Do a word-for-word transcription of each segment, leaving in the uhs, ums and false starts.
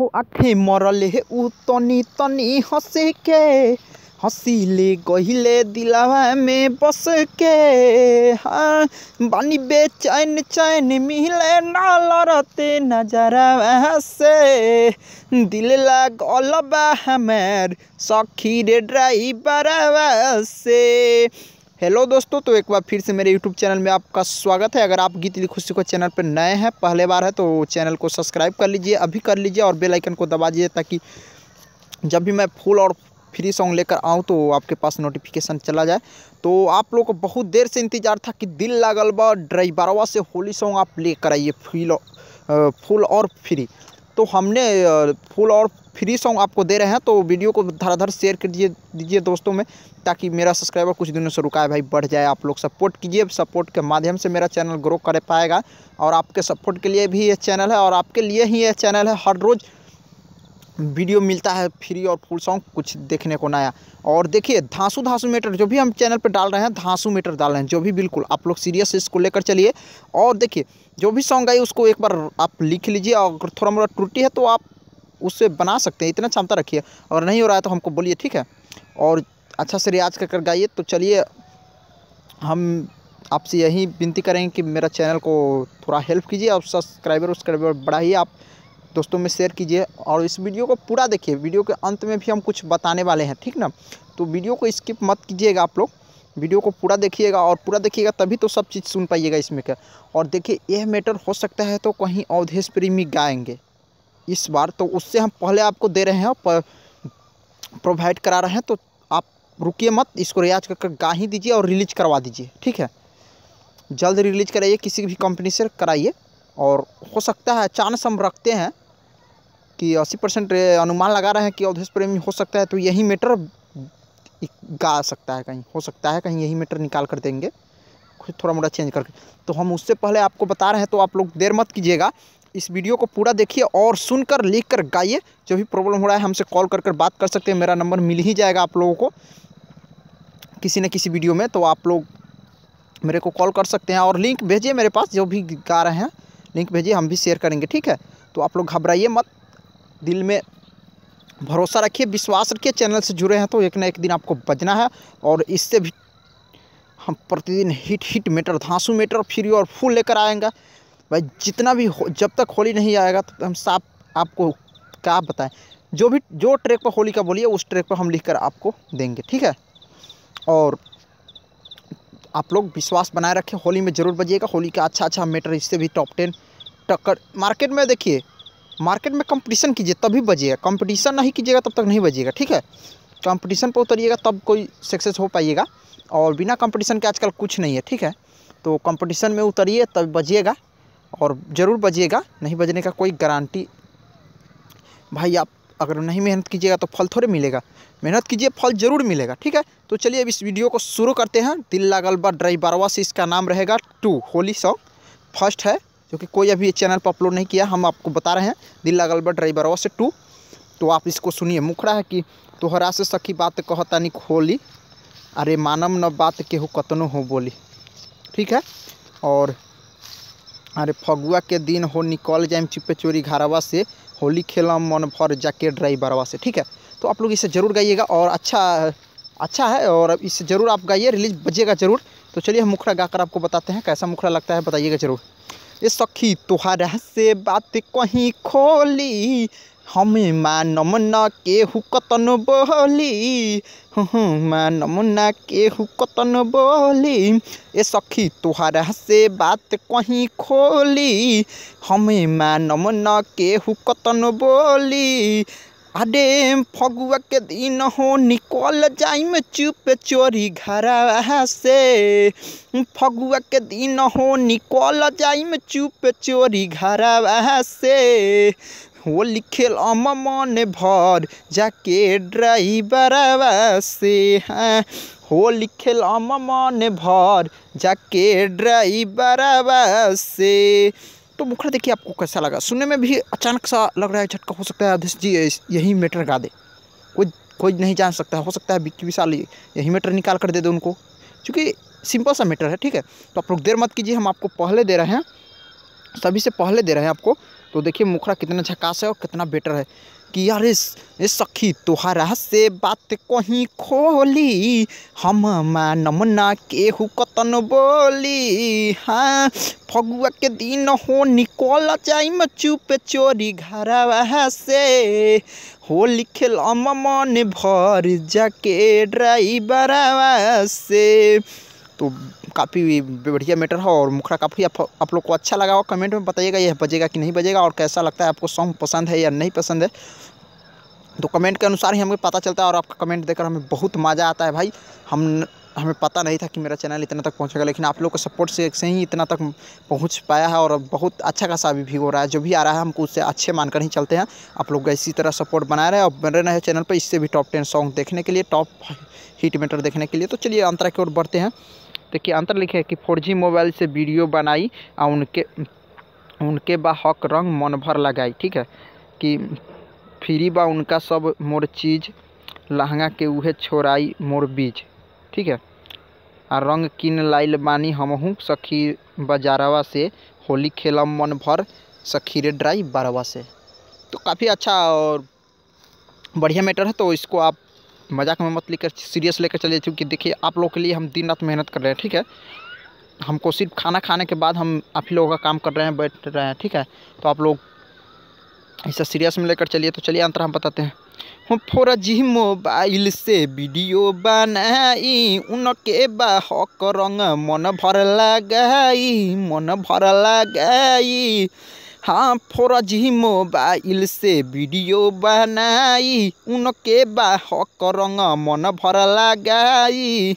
हो आँखें मरल हे उ तनी तनी हंसे के, हंसीले गहिले दिलावा में बस के। हाँ बानी बेचैन चैन मिले ना लड़ते नजरवा से, दिल लागल बा हमार सखी रे ड्राइवरवा से। हेलो दोस्तों, तो एक बार फिर से मेरे यूट्यूब चैनल में आपका स्वागत है। अगर आप गीत लिखो सीखो चैनल पर नए हैं, पहले बार है, तो चैनल को सब्सक्राइब कर लीजिए, अभी कर लीजिए और बेल आइकन को दबा दीजिए, ताकि जब भी मैं फुल और फ्री सॉन्ग लेकर आऊं तो आपके पास नोटिफिकेशन चला जाए। तो आप लोगों को बहुत देर से इंतजार था कि दिल लागल बा ड्राइवरवा से होली सॉन्ग आप लेकर आइए फुल फुल और फ्री। तो हमने फुल और फ्री सॉन्ग आपको दे रहे हैं, तो वीडियो को धड़ाधड़ शेयर कर दीजिए दीजिए दोस्तों में, ताकि मेरा सब्सक्राइबर कुछ दिनों से रुका है भाई बढ़ जाए। आप लोग सपोर्ट कीजिए, सपोर्ट के माध्यम से मेरा चैनल ग्रो कर पाएगा। और आपके सपोर्ट के लिए भी ये चैनल है, और आपके लिए ही ये चैनल है। हर रोज़ वीडियो मिलता है फ्री और फुल सॉन्ग, कुछ देखने को नया। और देखिए धांसू धांसू मीटर जो भी हम चैनल पर डाल रहे हैं, धांसू मीटर डाल रहे हैं जो भी, बिल्कुल आप लोग सीरियस इसको लेकर चलिए। और देखिए जो भी सॉन्ग आई उसको एक बार आप लिख लीजिए, और अगर थोड़ा मोड़ा त्रुटि है तो आप उससे बना सकते हैं, इतना क्षमता रखिए। और नहीं हो रहा है तो हमको बोलिए, ठीक है, और अच्छा से रियाज कर गाइए। तो चलिए, हम आपसे यही विनती करेंगे कि मेरा चैनल को थोड़ा हेल्प कीजिए, और सब्सक्राइबर उसक्राइबर बढ़ाइए, आप दोस्तों में शेयर कीजिए। और इस वीडियो को पूरा देखिए, वीडियो के अंत में भी हम कुछ बताने वाले हैं, ठीक ना। तो वीडियो को स्किप मत कीजिएगा आप लोग, वीडियो को पूरा देखिएगा, और पूरा देखिएगा तभी तो सब चीज़ सुन पाइएगा इसमें का। और देखिए यह मैटर हो सकता है तो कहीं अवधेश प्रेमी गाएंगे इस बार, तो उससे हम पहले आपको दे रहे हैं, प्रोवाइड करा रहे हैं। तो आप रुकिए मत, इसको रियाज करके गा ही दीजिए और रिलीज करवा दीजिए, ठीक है। जल्द रिलीज कराइए, किसी भी कंपनी से कराइए, और हो सकता है चांस हम रखते हैं कि अस्सी परसेंट अनुमान लगा रहे हैं कि अवधेश प्रेमी हो सकता है तो यही मीटर गा सकता है, कहीं हो सकता है कहीं यही मीटर निकाल कर देंगे, कुछ थोड़ा मोटा चेंज करके। तो हम उससे पहले आपको बता रहे हैं, तो आप लोग देर मत कीजिएगा, इस वीडियो को पूरा देखिए और सुनकर लिख कर गाइए। जो भी प्रॉब्लम हो रहा है हमसे कॉल कर कर बात कर सकते हैं, मेरा नंबर मिल ही जाएगा आप लोगों को किसी न किसी वीडियो में, तो आप लोग मेरे को कॉल कर सकते हैं। और लिंक भेजिए मेरे पास, जो भी गा रहे हैं लिंक भेजिए, हम भी शेयर करेंगे, ठीक है। तो आप लोग घबराइए मत, दिल में भरोसा रखिए, विश्वास रखिए, चैनल से जुड़े हैं तो एक ना एक दिन आपको बजना है। और इससे भी हम प्रतिदिन हिट हिट मीटर, धांसू मीटर, फ्री और फुल लेकर आएंगे भाई, जितना भी हो, जब तक होली नहीं आएगा तो हम साफ आपको क्या बताएं। जो भी जो ट्रैक पर होली का बोलिए उस ट्रैक पर हम लिखकर आपको देंगे, ठीक है। और आप लोग विश्वास बनाए रखें, होली में ज़रूर बजिएगा, होली का अच्छा अच्छा मीटर, इससे भी टॉप टेन टक्कर मार्केट में। देखिए मार्केट में कंपटीशन कीजिए तभी बजिएगा, कंपटीशन नहीं कीजिएगा तब तक नहीं बजिएगा, ठीक है। कंपटीशन पर उतरिएगा तब कोई सक्सेस हो पाइएगा, और बिना कंपटीशन के आजकल कुछ नहीं है, ठीक है। तो कंपटीशन में उतरिए तब बजिएगा, और ज़रूर बजिएगा, नहीं बजने का कोई गारंटी भाई। आप अगर नहीं मेहनत कीजिएगा तो फल थोड़े मिलेगा, मेहनत कीजिए फल ज़रूर मिलेगा, ठीक है। तो चलिए अब इस वीडियो को शुरू करते हैं। दिल लागल बा ड्राइवरवा से इसका नाम रहेगा टू, होली सॉन्ग फर्स्ट है, जो कि कोई अभी चैनल पर अपलोड नहीं किया, हम आपको बता रहे हैं, दिल लागल बा ड्राइवरवा से टू। तो आप इसको सुनिए। मुखड़ा है कि तोहरा से सखी बात कहतानी होली, अरे मानम न बात केहू कतनो हो बोली, ठीक है। और अरे फगुआ के दिन हो निकल जाए चुपे चोरी घरवा से, होली खेलम मन भर जाके ड्राइवरवा से, ठीक है। तो आप लोग इसे ज़रूर गाइएगा, और अच्छा अच्छा है, और इसे ज़रूर आप गाइए, रिलीज बजेगा ज़रूर। तो चलिए हम मुखड़ा गाकर आपको बताते हैं कैसा मुखड़ा लगता है, बताइएगा ज़रूर। ये सखी तोहरा से बात कहीं खोली, हमें मानम न केहू कतन बोली, मानम न केहू कतन बोली। ए सखी तोहरा से बात कहीं खोली, हमें मानम न केहू कतन बोली, अरे फगुआ के दिन हो निकल जाइम चुप चोरी घरवा से, फगुआ के दिन हो निकल जाइम चुप चोरी घरवा से, होली खेलम मन भर जाके ड्राइवरवा से, हैं होली खेलम मन भर जाके ड्राइवरवा से। तो मुखड़ा देखिए आपको कैसा लगा, सुनने में भी अचानक सा लग रहा है, झटका, हो सकता है अवधेश जी यही मीटर गा दे, कोई कोई नहीं जान सकता, हो सकता है विक्की विशाल यही मीटर निकाल कर दे दे उनको, क्योंकि सिंपल सा मीटर है, ठीक है। तो आप लोग देर मत कीजिए, हम आपको पहले दे रहे हैं, सभी से पहले दे रहे हैं आपको। तो देखिए मुखड़ा कितना झकास है और कितना बेटर है कि यार इस इस सखी तोहरा से बात कहीं खोली हम नमना केहू कतन बोली। हाँ फगुआ के दिन हो निकल जाई में चुप चोरी घरवा से होली खेल मन भर जाके ड्राइवरवा से। तो काफ़ी बढ़िया मैटर है और मुखड़ा काफ़ी आप, आप लोग को अच्छा लगा हो कमेंट में बताइएगा यह बजेगा कि नहीं बजेगा और कैसा लगता है आपको सॉन्ग पसंद है या नहीं पसंद है। तो कमेंट के अनुसार ही हमें पता चलता है और आपका कमेंट देकर हमें बहुत मज़ा आता है भाई। हम हमें पता नहीं था कि मेरा चैनल इतना तक पहुंचेगा लेकिन आप लोग के सपोर्ट से से ही इतना तक पहुंच पाया है और बहुत अच्छा खासा अभी भी हो रहा है। जो भी आ रहा है हमको उससे अच्छे मानकर ही चलते हैं। आप लोग इसी तरह सपोर्ट बनाए रहे और बने रहे चैनल पर इससे भी टॉप टेन सॉन्ग देखने के लिए, टॉप हिट मेटर देखने के लिए। तो चलिए अंतरा की ओर बढ़ते हैं। देखिए अंतर लिखे कि फोर जी मोबाइल से वीडियो बनाई और उनके उनके बा हक रंग मन भर लगाई। ठीक है कि फ्री बा उनका सब मोर चीज लहंगा के उहे छोराई मोर बीज। ठीक है और रंग किन लाइल बानी हमहूँ सखी बजारवा से होली खेलम मन भर सखीरे ड्राई बारवा से। तो काफ़ी अच्छा और बढ़िया मैटर है। तो इसको आप मजाक में मत लेकर सीरियस लेकर चलिए क्योंकि देखिए आप लोगों के लिए हम दिन रात मेहनत कर रहे हैं। ठीक है हमको सिर्फ खाना खाने के बाद हम आप ही लोगों का काम कर रहे हैं, बैठ रहे हैं। ठीक है तो आप लोग इसे सीरियस में लेकर चलिए। तो चलिए अंतर हम बताते हैं। हम फोर जी मोबाइल से वीडियो बनाई उनके बाहक रंग मन भर लगाई मन भर लगाई। हाँ फोर जी मोबाइल से वीडियो बनाई उनके बाहक रंग मन भर लगाई।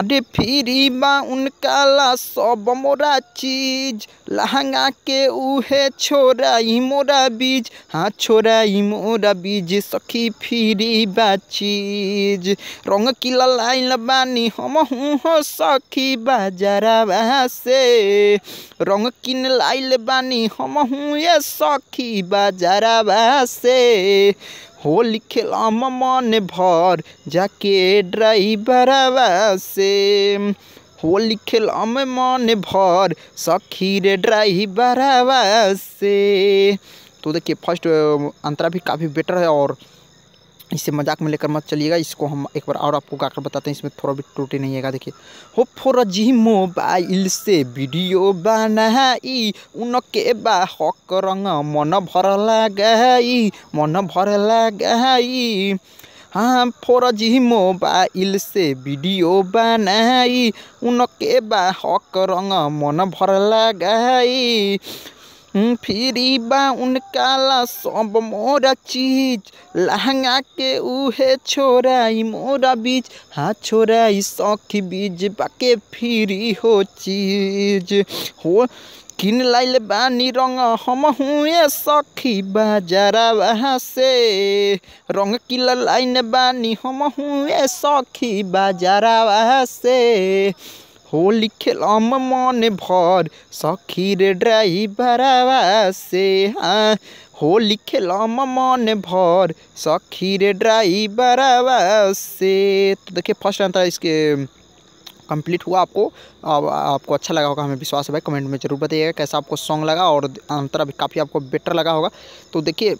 अरे फिरी बा उनका ला सब मोरा चीज लहंगा के उहे छोराई मोरा बीज। हाँ छोराई मोरा बीज सखी फिरी बा चीज रंग की लाइल बानी हम हो सखी बाजारवा से रंग किन लाइल बानी हम हूँ ये सखी बाजारवा से होली खेलम मन भर जाके ड्राइवरवा से होली खेलम मन भर सखी रे ड्राइवरवा से। तो देखिए फर्स्ट अंतरा भी काफ़ी बेटर है और इसे मजाक में लेकर मत चलिएगा। इसको हम एक बार और आपको गाकर बताते हैं, इसमें थोड़ा भी टूटी नहीं है। देखिए हो फोर जी मोबाइल से वीडियो बनाई उनके बाहक रंग मन भर लगाई मन भर लगाई। हाँ फोर जी मोबाइल से वीडियो बनाई उनके बाहक रंग मन भर लगाई। फिरी बा उनका ला सब मोरा चीज लहंगा के उहे छोराई मोरा बीज। हाँ छोराई सखी बीज बाके फिरी हो चीज हो किन लाइल बानी रंग हम हुए सखी बाजारवा से रंग किल लाइन बानी हम हुए सखी बाजारवा से होली खेलम मन भर सखी रे ड्राइवरवा से। हाँ होली खेलम मन भर सखी रे ड्राइवरवा से। तो देखिए फर्स्ट अंतर इसके कंप्लीट हुआ। आपको आप, आपको अच्छा लगा होगा, हमें विश्वास है भाई। कमेंट में ज़रूर बताइएगा कैसा आपको सॉन्ग लगा और अंतर भी काफ़ी आपको बेटर लगा होगा। तो देखिए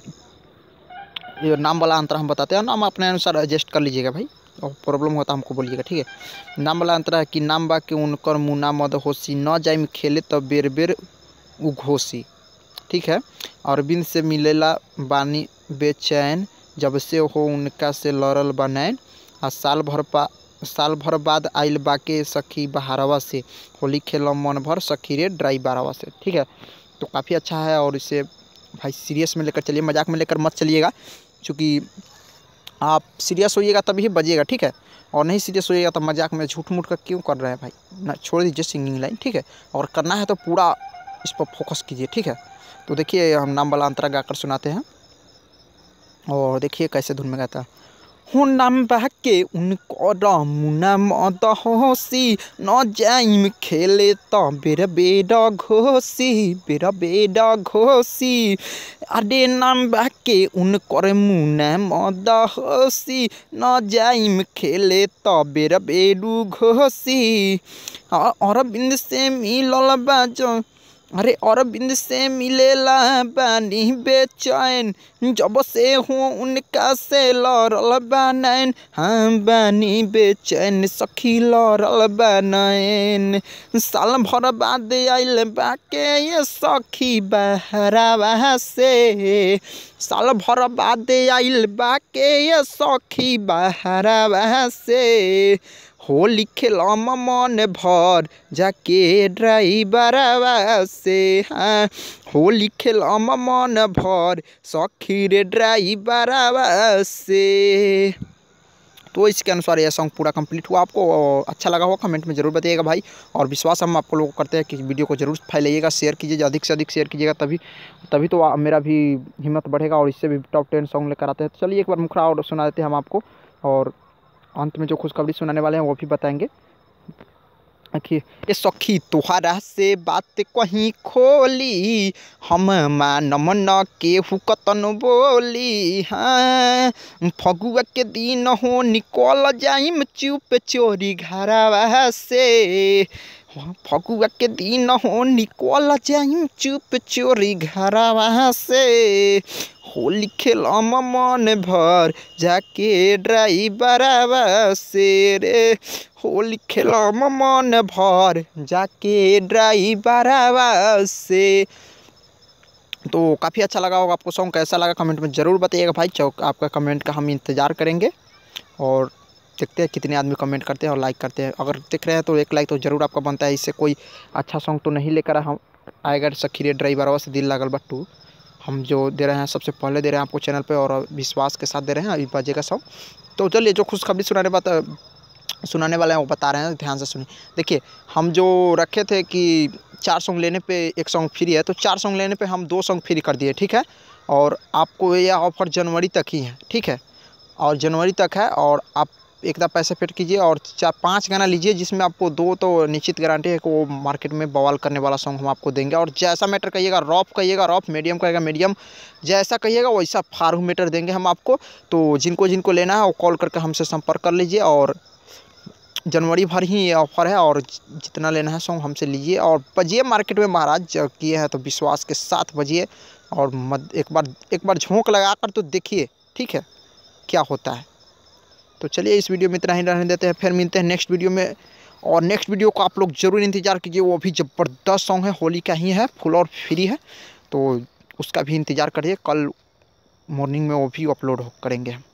ये नाम वाला अंतर हम बताते हैं, नाम अपने अनुसार एडजस्ट कर लीजिएगा भाई और प्रॉब्लम होता हमको बोलिएगा। ठीक है नाम वाला अंतर है कि नाम बा के उनकर मुना मद होसी न जाइम खेले तो बेर बेर उघोसी। ठीक है अरविंद से मिलेला बानी बेचैन जब से हो उनका से लड़ल बनैन आ साल भर पा साल भर बाद आइल बाके सखी बहारवा से होली खेल मन भर सखी रे ड्राइवरवा से। ठीक है तो काफ़ी अच्छा है और इसे भाई सीरियस में लेकर चलिए, मजाक में लेकर मत चलिएगा क्योंकि आप सीरियस होइएगा तभी बजेगा। ठीक है और नहीं सीरियस होइएगा तो मजाक में झूठ मूठ का क्यों कर रहे हैं भाई, ना छोड़ दीजिए सिंगिंग लाइन। ठीक है और करना है तो पूरा इस पर फोकस कीजिए। ठीक है तो देखिए हम नाम वाला अंतरा गाकर सुनाते हैं और देखिए कैसे धुन में गाता है। हो नाम बाके उनको रमुना मद होसी न जाइम खेले तो बेर बेर घोसी बेर बेर घोसी। अरे नाम बाके उनको रमुना मद होसी न जाइम खेले तो बेर बेर घोसी। अरविंद से मिलल बाज अरे अरविंद से मिलेला बानी बेचैन, जब से हो उनका से लड़ल बनैन। हाँ बानी बेचैन सखी लड़ल बनैन, साल भर बाद आइल बाके ये सखी बहरावा से। साल भर बाद आइल बाके ये सखी बहरावा से। होली खेलम मन भर जाके ड्राइवरवा से। हाँ होली खेलम मन भर सखी रे ड्राइवरवा से। तो इसके अनुसार यह सॉन्ग पूरा कंप्लीट हुआ। आपको अच्छा लगा हुआ कमेंट में ज़रूर बताइएगा भाई, और विश्वास हम आपको लोग करते हैं कि वीडियो को जरूर फैलाइएगा, शेयर कीजिए, अधिक से अधिक शेयर कीजिएगा, तभी तभी तो मेरा भी हिम्मत बढ़ेगा और इससे भी टॉप टेन सॉन्ग लेकर आते हैं। तो चलिए एक बार मुखड़ा और सुना देते हैं हम आपको, और अंत में जो खुशखबरी सुनाने वाले हैं वो भी बताएंगे। ए सखी तुहरा से बात कहीं खोली, हम मानम न केहू कतन बोली। हाँ फगुआ के दिन हो निकल जाइम चुप चोरी घरवा से। फगुआ के दिन हो निकल जाइम चुप चोरी घरवा से। होली खेलम मन भर जाके ड्राइवरवा से रे। होली खेलम मन भर जाके ड्राइवरवा से। तो काफ़ी अच्छा लगा होगा आपको सॉन्ग, कैसा लगा कमेंट में ज़रूर बताइएगा भाई। चौक आपका कमेंट का हम इंतज़ार करेंगे, और देखते हैं कितने आदमी कमेंट करते हैं और लाइक करते हैं। अगर देख रहे हैं तो एक लाइक तो ज़रूर आपका बनता है, इससे कोई अच्छा सॉन्ग तो नहीं लेकर हम आएगा। सखी रे ड्राइवरवा से दिल लागल बट्टू हम जो दे रहे हैं सबसे पहले दे रहे हैं आपको चैनल पे, और विश्वास के साथ दे रहे हैं। अभी बाजे का सॉन्ग, तो चलिए जो खुशखबरी सुनाने बता सुनाने वाले हैं वो बता रहे हैं, ध्यान से सुनिए। देखिए हम जो रखे थे कि चार सॉन्ग लेने पे एक सॉन्ग फ्री है, तो चार सॉन्ग लेने पे हम दो सॉन्ग फ्री कर दिए, ठीक है। और आपको यह ऑफ़र जनवरी तक ही है, ठीक है, और जनवरी तक है। और आप एकदम पैसे पेड कीजिए और चार पाँच गाना लीजिए, जिसमें आपको दो तो निश्चित गारंटी है कि वो मार्केट में बवाल करने वाला सॉन्ग हम आपको देंगे। और जैसा मैटर कहिएगा रॉफ कहिएगा रॉफ, मीडियम कहिएगा मीडियम, जैसा कहिएगा वैसा फारू मीटर देंगे हम आपको। तो जिनको जिनको लेना है वो कॉल करके हमसे संपर्क कर लीजिए, और जनवरी भर ही ये ऑफ़र है। और जितना लेना है सॉन्ग हमसे लीजिए और बजिए मार्केट में महाराज जब किए हैं, तो विश्वास के साथ बजिए और एक बार एक बार झोंक लगा कर तो देखिए, ठीक है, क्या होता है। तो चलिए इस वीडियो में इतना ही रहने देते हैं, फिर मिलते हैं नेक्स्ट वीडियो में। और नेक्स्ट वीडियो को आप लोग जरूर इंतजार कीजिए, वो भी ज़बरदस्त सॉन्ग है, होली का ही है, फुल और फ्री है, तो उसका भी इंतज़ार करिए। कल मॉर्निंग में वो भी अपलोड करेंगे हम।